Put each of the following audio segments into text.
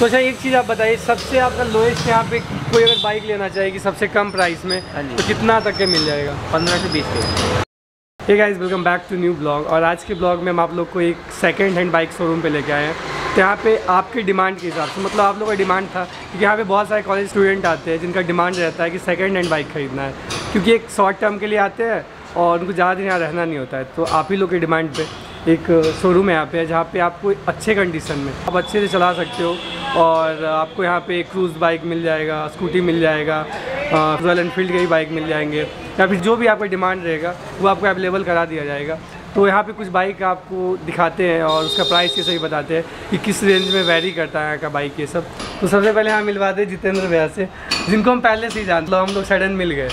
तो अच्छा एक चीज़ आप बताइए, सबसे आपका लोएस्ट यहाँ पे कोई अगर बाइक लेना चाहेगी सबसे कम प्राइस में तो कितना तक के मिल जाएगा? 15 से 20 के। Hey guys, welcome back to new blog. और आज के ब्लॉग में हम आप लोग को एक सेकंड हैंड बाइक शोरूम पे लेके आए हैं। यहाँ पे आपकी डिमांड के हिसाब से, मतलब आप लोग का डिमांड था, क्योंकि यहाँ पे बहुत सारे कॉलेज स्टूडेंट आते हैं जिनका डिमांड रहता है कि सेकंड हैंड बाइक खरीदना है, क्योंकि एक शॉर्ट टर्म के लिए आते हैं और उनको ज़्यादा दिन यहाँ रहना नहीं होता है। तो आप ही लोग के डिमांड पर एक शोरूम है यहाँ पे, जहाँ पे आपको अच्छे कंडीशन में आप अच्छे से चला सकते हो। और आपको यहाँ पे क्रूज़ बाइक मिल जाएगा, स्कूटी मिल जाएगा, रॉयल एनफील्ड के भी बाइक मिल जाएंगे, या फिर जो भी आपका डिमांड रहेगा वो आपको अवेलेबल करा दिया जाएगा। तो यहाँ पे कुछ बाइक आपको दिखाते हैं और उसका प्राइस ये सही बताते हैं कि किस रेंज में वेरी करता है यहाँ का बाइक ये सब। तो सबसे पहले यहाँ मिलवाते हैं जितेंद्र भैया से, जिनको हम पहले से ही जानते, हम लोग सडन मिल गए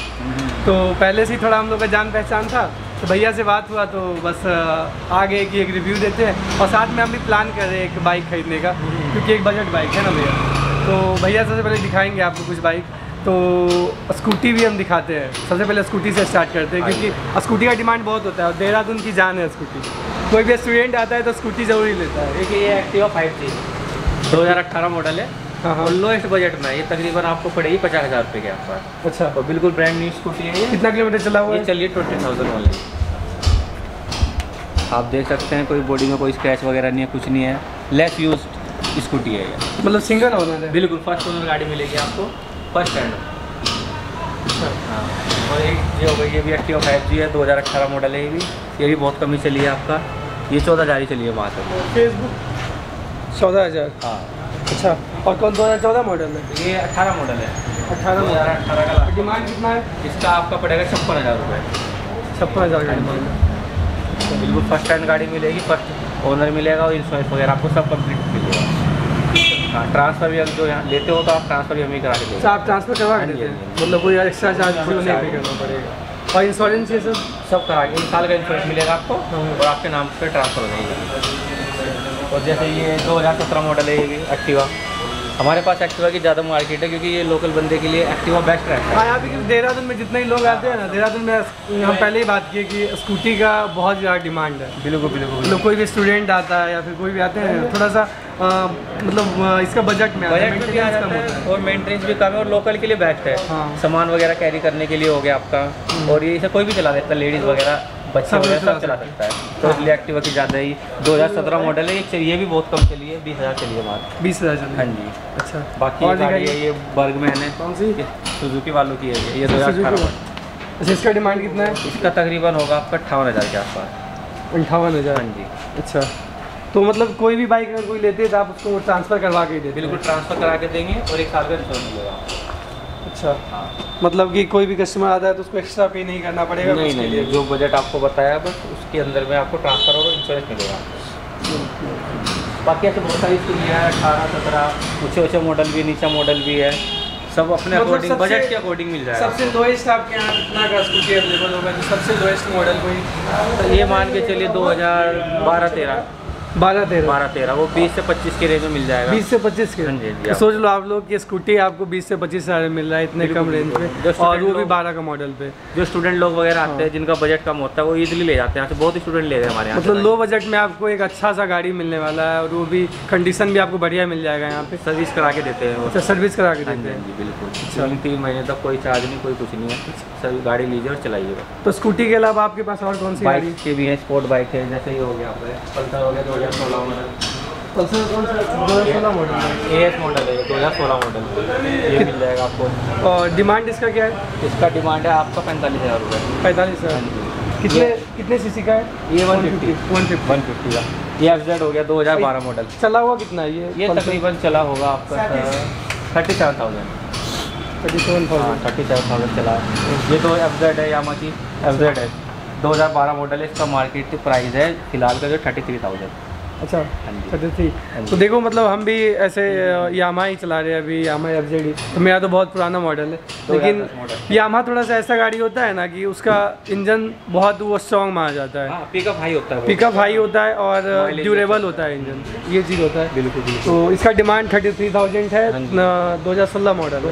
तो पहले से ही थोड़ा हम लोग का जान पहचान था। तो भैया से बात हुआ तो बस आ गए कि एक रिव्यू देते हैं, और साथ में हम भी प्लान कर रहे हैं एक बाइक खरीदने का, क्योंकि एक बजट बाइक है ना भैया। तो भैया सबसे पहले दिखाएंगे आपको कुछ बाइक। तो स्कूटी भी हम दिखाते हैं, सबसे पहले स्कूटी से स्टार्ट करते हैं, क्योंकि स्कूटी का डिमांड बहुत होता है और देहरादून की जान है स्कूटी। कोई भी स्टूडेंट आता है तो स्कूटी ज़रूरी लेता है। देखिए ये एक्टिवा 5G 2018 मॉडल है। हाँ हाँ, लोएस्ट बजट में ये तकरीबन आपको पड़ेगी 50,000 रुपये के आसपास। अच्छा, और बिल्कुल ब्रांड न्यू स्कूटी है। ये कितना किलोमीटर चला हुआ है? चलिए 20,000 वाली। आप देख सकते हैं कोई बॉडी में कोई स्क्रैच वगैरह नहीं है, कुछ नहीं है, लेस यूज स्कूटी है। मतलब सिंगल ओनर है, बिल्कुल फर्स्ट ओनर गाड़ी मिलेगी आपको, फर्स्ट हैंड। हाँ, और एक ये हो गई, ये भी एक्टिवा 5G है, 2018 मॉडल है। ये भी बहुत कम ही चली है आपका, ये 14,000 ही चली है वहाँ तक। फेसबुक 14,000। हाँ अच्छा, और कौन 2014 मॉडल है? ये 18 मॉडल है, 18 का। डिमांड कितना है इसका? आपका पड़ेगा 56,000 रुपये। 56,000 का डिमांड। बिल्कुल फर्स्ट हैंड गाड़ी मिलेगी, फर्स्ट ओनर मिलेगा, और इंश्योरेंस वगैरह आपको सब कंप्लीट मिलेगा। ट्रांसफ़र भी जो यहाँ लेते हो तो आप ट्रांसफ़र भी हमें करा देते हो। आप ट्रांसफ़र करवा देते हैं, मतलब कोई एक्स्ट्रा चार्ज नहीं करना पड़ेगा। और इंश्योरेंस ये सब सब करा के 1 साल का इंश्योरेंस मिलेगा आपको, और आपके नाम पर ट्रांसफ़र हो जाएगा। और जैसे ये 2017 मॉडल है, ये भी एक्टिवा। हमारे पास एक्टिवा की ज़्यादा मार्केट है, क्योंकि ये लोकल बंदे के लिए एक्टिवा बेस्ट रहता है। हाँ, यहाँ पे देहरादून में जितने लोग आते हैं ना, देहरादून में हम पहले ही बात किए कि स्कूटी का बहुत ज़्यादा डिमांड है। बिल्कुल बिल्कुल, लोग कोई भी स्टूडेंट आता है या फिर कोई भी आते हैं, थोड़ा सा मतलब इसका बजट में आता है और मेंटेनेंस भी कम है, और लोकल के लिए बेस्ट है। सामान वगैरह कैरी करने के लिए हो गया आपका, और ये इसे कोई भी चला सकता है, लेडीज़ वगैरह, बच्चा वगैरह सब चला सकता है। तो इसलिए एक्टिवा की ज़्यादा ही। 2017 मॉडल है, ये भी बहुत कम चली है, 20,000 चली है मात्र। 20,000 चली। हाँ जी। अच्छा, बाकी और ये बर्गमैन है, कौन सी? सुजुकी वालों की है ये 2018 मॉडल। अच्छा, इसका डिमांड कितना है? इसका तकरीबन होगा आपका 58,000 के आसपास। 58,000। हाँ जी। अच्छा, तो मतलब कोई भी बाइक अगर कोई लेते हैं तो आप उसको ट्रांसफ़र करवा के देते? बिल्कुल, ट्रांसफ़र करा के देंगे, और 1 साल का इंश्योरेंस मिलेगा। अच्छा हाँ, मतलब कि कोई भी कस्टमर आता है तो उसको एक्स्ट्रा पे नहीं करना पड़ेगा? नहीं, जो बजट आपको बताया बस उसके अंदर में आपको ट्रांसफ़र और इंश्योरेंस मिलेगा। बाकी ऐसे बहुत सारी स्कूटियाँ है, 18-17 ऊँचे मॉडल भी, नीचा मॉडल भी है, सब अपने अकॉर्डिंग, बजट के अकॉर्डिंग मिल जाएगा। सबसे लोएस्ट आपके यहाँ कितना का स्कूटी अवेलेबल होगा, तो सबसे लोएस्ट मॉडल कोई ये मान के चलिए 2012-13। 12-13 वो 20 से 25 के रेंज में मिल जाएगा। 20 से 25 के रेंज। सोच लो आप लोग कि स्कूटी आपको 20 से 25,000 में मिल रहा है, इतने कम रेंज पे, और वो भी 12 का मॉडल पे। जो स्टूडेंट लोग वगैरह आते हैं जिनका बजट कम होता है, वो इजिली ले जाते हैं यहाँ से, बहुत ही स्टूडेंट ले रहे हैं हमारे यहाँ। मतलब लो बजट में आपको एक अच्छा सा गाड़ी मिलने वाला है, और वो भी कंडीशन भी आपको बढ़िया मिल जाएगा। यहाँ पे सर्विस करा के देते हैं। अच्छा, सर्विस करा के देते हैं? बिल्कुल, 3 महीने तक कोई चार्ज नहीं, कोई कुछ नहीं है, सर गाड़ी लीजिए और चलाइएगा। तो स्कूटी के अलावा आपके पास और कौन सी गाड़ी के भी है? स्पोर्ट बाइक है, जैसे ये हो गया आपका पल्सर हो गया 2016 model. Pulsar 2016 model, AS model है 2016 मॉडल, ये मिल जाएगा आपको। और डिमांड इसका क्या है? इसका डिमांड है आपका 45,000 रुपये। 45,000। कितने सीसी का है? ये 150 का। ये FZD हो गया 2012 मॉडल। चला हुआ कितना है ये? तकरीबन चला होगा आपका 37,000। 37,000 चला। ये तो FZD है, यामा की FZD है, 2012 मॉडल है। इसका मार्केट प्राइस है फिलहाल का जो 33,000। अच्छा, 33। तो देखो, मतलब हम भी ऐसे यामा ही चला रहे हैं अभी, यामा FZD। तो मेरा तो बहुत पुराना मॉडल है, लेकिन यामा थोड़ा सा ऐसा गाड़ी होता है ना कि उसका इंजन बहुत वो स्ट्रॉन्ग माना जाता है, पिकअप हाई होता है, और ड्यूरेबल होता है इंजन, ये चीज़ होता है। बिल्कुल। तो इसका डिमांड 33,000 है, 2016 model.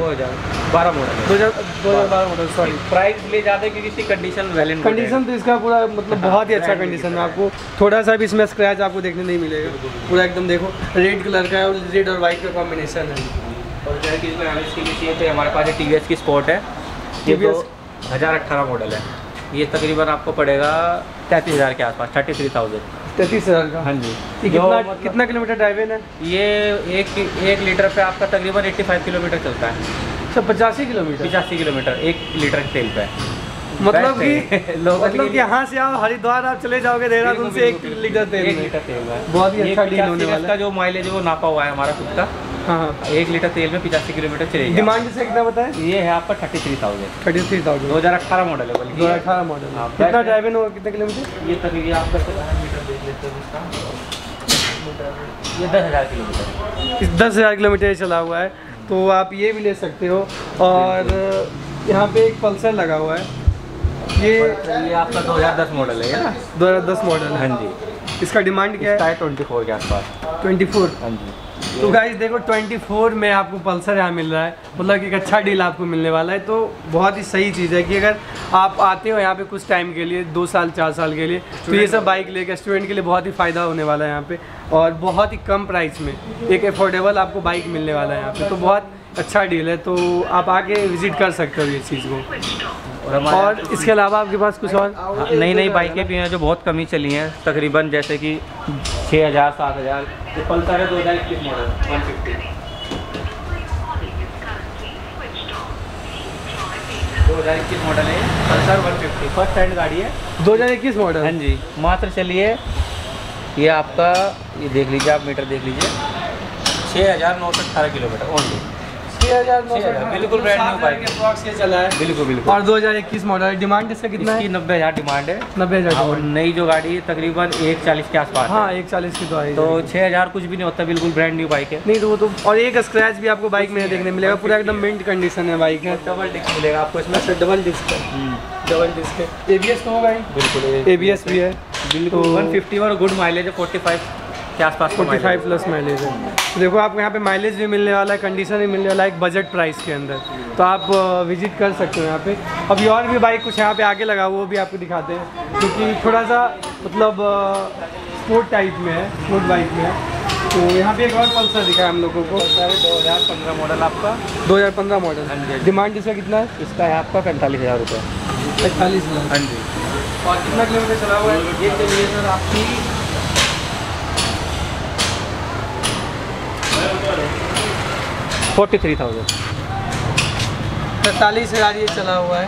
12 model 2012 model sorry. Price ले जाते क्योंकि इसकी कंडीशन वैलेंट कंडीशन तो इसका पूरा मतलब बहुत ही अच्छा कंडीशन है। आपको थोड़ा सा भी इसमें स्क्रैच आपको देखने नहीं मिलेगा, पूरा एकदम देखो रेड कलर का है और रेड और वाइट का कॉम्बिनेशन है। और जो है कि इसमें एमएस की भी चाहिए तो हमारे पास टीवीएस की स्पोर्ट है, ये 2018 मॉडल है। ये तकरीबन आपको पड़ेगा 33,000 के आसपास, 33,000 का। हाँ जी। कितना किलोमीटर ड्राइविंग है? ये एक लीटर पे आपका तकरीबन 85 किलोमीटर चलता है। अच्छा 85 किलोमीटर 1 लीटर तेल पे। मतलब कि यहाँ से आप हरिद्वार आप चले जाओगे देहरादून से 1 लीटर तेल में। बहुत ही अच्छा डील होने वाला है। जो माइलेज है वो नापा हुआ है हमारा खुद का। हाँ 1 लीटर तेल में 85 किलोमीटर चलेगी। डिमांड से कितना बताएं? ये है आपका 33,000 2018 मॉडल है। 2018 मॉडल कितना ड्राइविंग होगा, कितने किलोमीटर? ये तकरीबन आपका ये 10,000 किलोमीटर 10,000 किलोमीटर चला हुआ है। तो आप ये भी ले सकते हो। और यहाँ पे एक पल्सर लगा हुआ है, ये आपका 2010 मॉडल है ना? 2010 मॉडल। हाँ जी। इसका डिमांड क्या है? 24 के आसपास। 24। हाँ जी। तो गाइस देखो 24 में आपको पल्सर यहाँ मिल रहा है, मतलब कि एक अच्छा डील आपको मिलने वाला है। तो बहुत ही सही चीज़ है कि अगर आप आते हो यहाँ पे कुछ टाइम के लिए, 2 साल 4 साल के लिए, तो ये सब बाइक लेकर स्टूडेंट के लिए बहुत ही फ़ायदा होने वाला है यहाँ पे। और बहुत ही कम प्राइस में एक अफोर्डेबल आपको बाइक मिलने वाला है यहाँ पे, तो बहुत अच्छा डील है। तो आप आके विज़िट कर सकते हो ये चीज़ को। और इसके अलावा आपके पास कुछ और नई बाइकें भी हैं जो बहुत कम ही चली हैं, तकरीबन जैसे कि 6,000 7,000। पल्सर है 2021 मॉडल 2021 मॉडल है पल्सर 150 फर्स्ट हैंड गाड़ी है 2021 मॉडल। हाँ जी। मात्र चलिए ये आपका ये देख लीजिए, आप मीटर देख लीजिए 6,918 किलोमीटर ओनली। 6,900 बिल्कुल ब्रांड न्यू बाइक है, चला है बिल्कुल बिल्कुल। और 2021 मॉडल। डिमांड इसका कितना है? 90,000 डिमांड है। 90,000। और नई जो गाड़ी है तकरीबन 140 के आसपास। हाँ 140 की तो आई। तो 6,000 कुछ भी नहीं होता, बिल्कुल ब्रांड न्यू बाइक है। नहीं तो वो तो और एक स्क्रैच भी आपको बाइक में देखने मिलेगा, पूरा एकदम मिंट कंडीशन है बाइक है। डबल डिस्क मिलेगा आपको इसमें, डबल डिस्क ABS तो होगा ही, बिल्कुल ABS भी है बिल्कुल। 150 और गुड माइलेज है, 45 के आसपास 45+ माइलेज है। देखो आपको यहाँ पे माइलेज भी मिलने वाला है, कंडीशन भी मिलने वाला है एक बजट प्राइस के अंदर। तो आप विजिट कर सकते हो यहाँ पे। अभी और भी बाइक कुछ यहाँ पे आगे लगा हुआ वो भी आपको दिखाते हैं, क्योंकि थोड़ा सा मतलब स्पोर्ट टाइप में है, स्पोर्ट बाइक में है। तो यहाँ पे एक और पल्सर दिखा है हम लोगों को, 2015 मॉडल आपका 2015 मॉडल। डिमांड इसका कितना है? इसका है आपका 45,000 रुपये। 45,000। हाँ जी। और कितना किलोमीटर चला हुआ है? ये सर आपकी 43,000 45,000 ये चला हुआ है।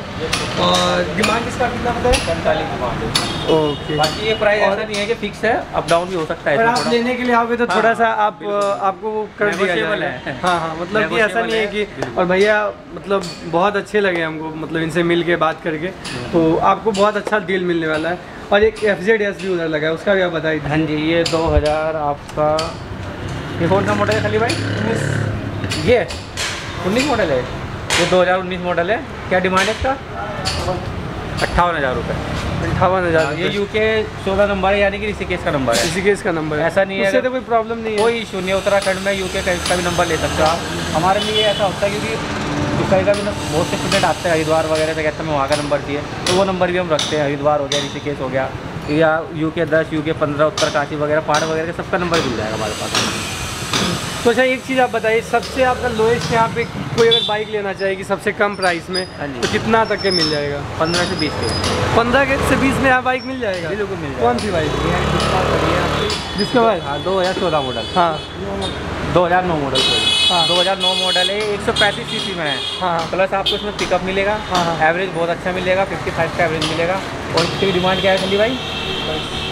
और डिमांड इसका कितना बताएं? 45 डिमांड। ओके। बाकी ये प्राइस ऐसा नहीं है कि फिक्स है, अप डाउन भी हो सकता है। और आप लेने के लिए आओगे तो थोड़ा सा आप आपको कर दिया जाएगा। हाँ मतलब कि ऐसा नहीं है कि। और भैया मतलब बहुत अच्छे लगे हमको, मतलब इनसे मिल के बात करके, तो आपको बहुत अच्छा डील मिलने वाला है। और एक FZD भी उधर लगा है, उसका भी आप बताइए। हाँ जी। ये 2000 आपका ये कौन सा मॉडल है खली भाई? 19। ये 19 मॉडल है, ये 2019 मॉडल है। क्या डिमांड है इसका? 58,000 रुपये। 58,000। ये UK 14 नंबर है, यानी कि ऋषिकेश का नंबर है। ऋषिकेश का नंबर है, ऐसा नहीं है तो कोई प्रॉब्लम नहीं है, कोई इशू नहीं है। उत्तराखंड में UK का इसका भी नंबर ले सकते हो आप। हमारे लिए ऐसा होता है क्योंकि UK का भी बहुत से स्टूडेंट आते हैं हरिद्वार वगैरह से, कहते हैं वहाँ का नंबर चाहिए, तो वो नंबर भी हम रखते हैं। हरिद्वार हो गया, ऋषिकेश हो गया, या UK 10, UK 15, उत्तरकाशी वगैरह, पहाड़ वगैरह का सबका नंबर मिल जाएगा हमारे पास। तो अच्छा एक चीज़ आप बताइए, सबसे आपका लोएस्ट यहाँ पे कोई अगर बाइक लेना चाहेगी सबसे कम प्राइस में तो कितना तक के मिल जाएगा? 15 से 20 के। 15 से 20 में यहाँ बाइक मिल जाएगा? बिल्कुल मिल जाएगा। कौन सी बाइक? जिसका बाइक 2014 मॉडल। हाँ 2009 मॉडल। हाँ 2009 मॉडल है, 135 cc में है। हाँ प्लस आपको इसमें पिकअप मिलेगा। हाँ एवरेज बहुत अच्छा मिलेगा, 55 का एवरेज मिलेगा। और इसकी डिमांड क्या है खली भाई?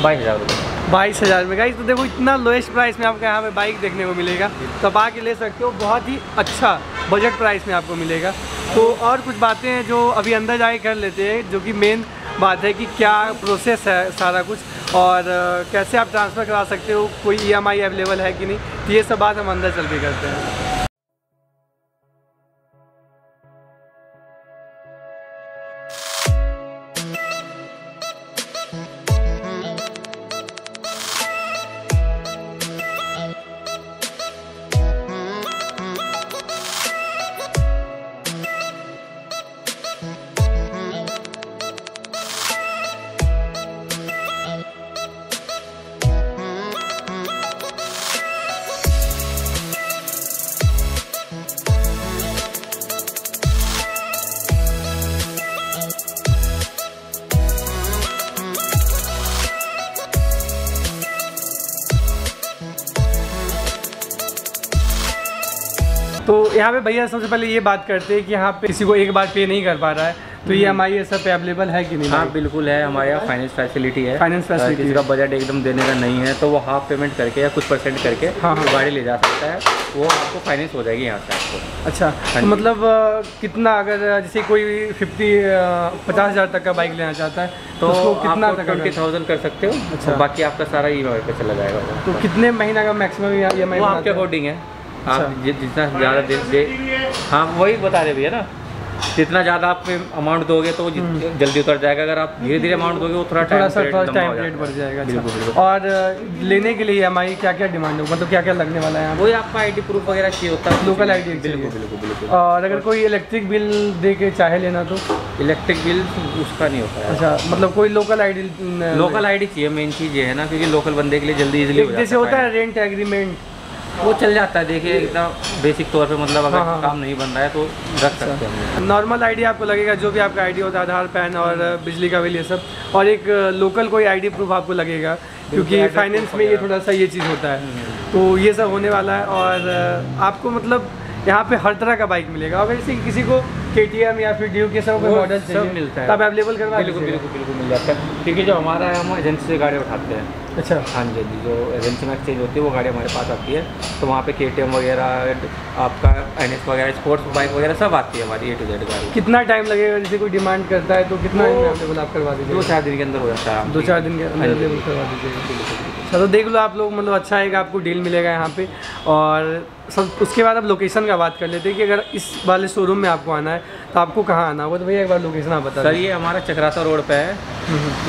22,000 रुपये। 22,000 में। गाइस तो देखो इतना लोएस्ट प्राइस में आपको यहाँ पे बाइक देखने को मिलेगा, तो आप आके ले सकते हो, बहुत ही अच्छा बजट प्राइस में आपको मिलेगा। तो और कुछ बातें हैं जो अभी अंदर जाके कर लेते हैं, जो कि मेन बात है कि क्या प्रोसेस है सारा कुछ, और कैसे आप ट्रांसफ़र करा सकते हो, कोई EMI अवेलेबल है कि नहीं, तो ये सब बात हम अंदर चल के करते हैं। तो यहाँ पे भैया सबसे पहले ये बात करते हैं कि यहाँ पे किसी को एक बार पे नहीं कर पा रहा है तो ये हमारी ऐसा पे अवेलेबल है कि नहीं। हाँ बिल्कुल है, हमारे यहाँ फाइनेंस फैसिलिटी है। फाइनेंस फैसिलिटी किसी का बजट एकदम देने का नहीं है तो वो हाफ पेमेंट करके या कुछ परसेंट करके तो गाड़ी ले जा सकता है, वो आपको फाइनेंस हो जाएगी यहाँ से आपको। अच्छा तो मतलब कितना, अगर जैसे कोई 50,000 तक का बाइक लेना चाहता है तो उसको कितना तक 20,000 कर सकते हो। अच्छा, बाकी आपका सारा EMI पे चला जाएगा। तो कितने महीना का मैक्सिमम EMI आपके अकॉर्डिंग है, आप जितना ज़्यादा दे। हाँ वही बता रहे भैया ना, जितना ज़्यादा आप अमाउंट दोगे तो जल्दी उतर जाएगा, अगर आप धीरे धीरे अमाउंट दोगे वो थोड़ा टाइम रेट बढ़ जाएगा। बिल्कुल। और लेने के लिए हमारी क्या क्या डिमांड होगा, मतलब क्या क्या लगने वाला है? वही आपका ID प्रूफ वगैरह चाहिए होता है, लोकल ID। बिल्कुल। और अगर कोई इलेक्ट्रिक बिल दे के चाहे लेना तो इलेक्ट्रिक बिल उसका नहीं होता है। अच्छा, मतलब कोई लोकल ID चाहिए, मेन चीज़ ये है ना, क्योंकि लोकल बंदे के लिए जल्दी इजिली जैसे होता है रेंट एग्रीमेंट वो चल जाता है। देखिए एकदम बेसिक तौर पे, मतलब अगर काम नहीं बन रहा है तो रख सकते हैं। नॉर्मल ID आपको लगेगा, जो भी आपका ID होता है, आधार, पैन और बिजली का बिल, ये सब। और एक लोकल कोई ID प्रूफ आपको लगेगा, क्योंकि फाइनेंस में ये थोड़ा सा ये चीज़ होता है। तो ये सब होने वाला है और आपको मतलब यहाँ पे हर तरह का बाइक मिलेगा। अगर जैसे किसी को KTM या फिर ड्यूक के सब मॉडल सब मिलता है, आप अवेलेबल करवा। बिल्कुल मिल जाता है, क्योंकि जो हमारा है हम एजेंसी से गाड़ी उठाते हैं। अच्छा। हाँ जी, जो एजेंसी में एक्सचेंज होती है वो गाड़ी हमारे पास आती है, तो वहाँ पे KTM वगैरह, आपका NS वगैरह, स्पोर्ट्स बाइक वगैरह सब आती है हमारी A to Z गाड़ी। कितना टाइम लगेगा, जैसे कोई डिमांड करता है तो कितना अवेलेबल आप करवा दीजिए? 2-4 दिन के अंदर हो जाता है, 2-4 दिन के अंदर अवेलेबल करवा दीजिएगा। अच्छा, तो देख लो आप लोग, मतलब अच्छा है कि आपको डील मिलेगा यहाँ पे। और सब उसके बाद आप लोकेशन का बात कर लेते हैं कि अगर इस वाले शोरूम में आपको आना है तो आपको कहाँ आना होगा, तो भैया एक बार लोकेशन आप बता। सर ये हमारा चकराता रोड पे है,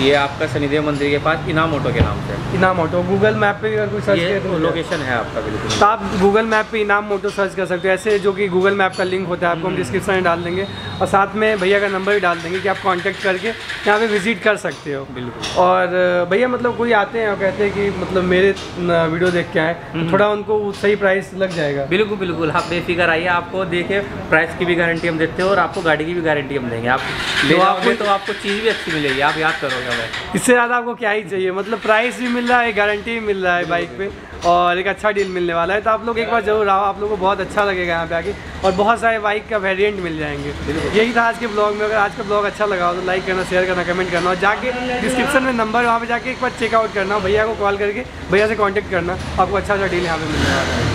ये आपका शनिदेव मंदिर के पास, इनाम ऑटो के नाम से। इनाम ऑटो गूगल मैप पे अगर कोई सर्च किया तो लोकेशन है आपका। बिल्कुल, तो आप गूगल मैप पे इनाम ऑटो सर्च कर सकते हो, ऐसे जो कि गूगल मैप का लिंक होता है, आपको हम डिस्क्रिप्शन में डाल देंगे और साथ में भैया का नंबर भी डाल देंगे कि आप कॉन्टैक्ट करके यहाँ पर विजिट कर सकते हो। बिल्कुल। और भैया मतलब कोई आते हैं और कहते हैं कि मतलब मेरे वीडियो देख के आए, थोड़ा उनको सही प्राइस लग जाएगा। बिल्कुल बिल्कुल, आप बेफिक्र आइए, आपको देखे प्राइस की भी गारंटी हम देते हैं और आपको गाड़ी की भी गारंटी हम देंगे। आप ले आओगे तो आपको चीज़ भी अच्छी मिलेगी, आप याद करोगे हमें। इससे ज़्यादा आपको क्या ही चाहिए, मतलब प्राइस भी मिल रहा है, गारंटी भी मिल रहा है बाइक पे और एक अच्छा डील मिलने वाला है। तो आप लोग एक बार जरूर आओ, आप लोग को बहुत अच्छा लगेगा यहाँ पे आके, और बहुत सारे बाइक का वेरिएंट मिल जाएंगे। यही था आज के ब्लॉग में, अगर आज का ब्लॉग अच्छा लगा हो तो लाइक करना, शेयर करना, कमेंट करना और जाके डिस्क्रिप्शन में नंबर, वहाँ पे जाके एक बार चेकआउट करना, भैया को कॉल करके भैया से कॉन्टैक्ट करना, आपको अच्छा डील यहाँ पे मिलने वाला है।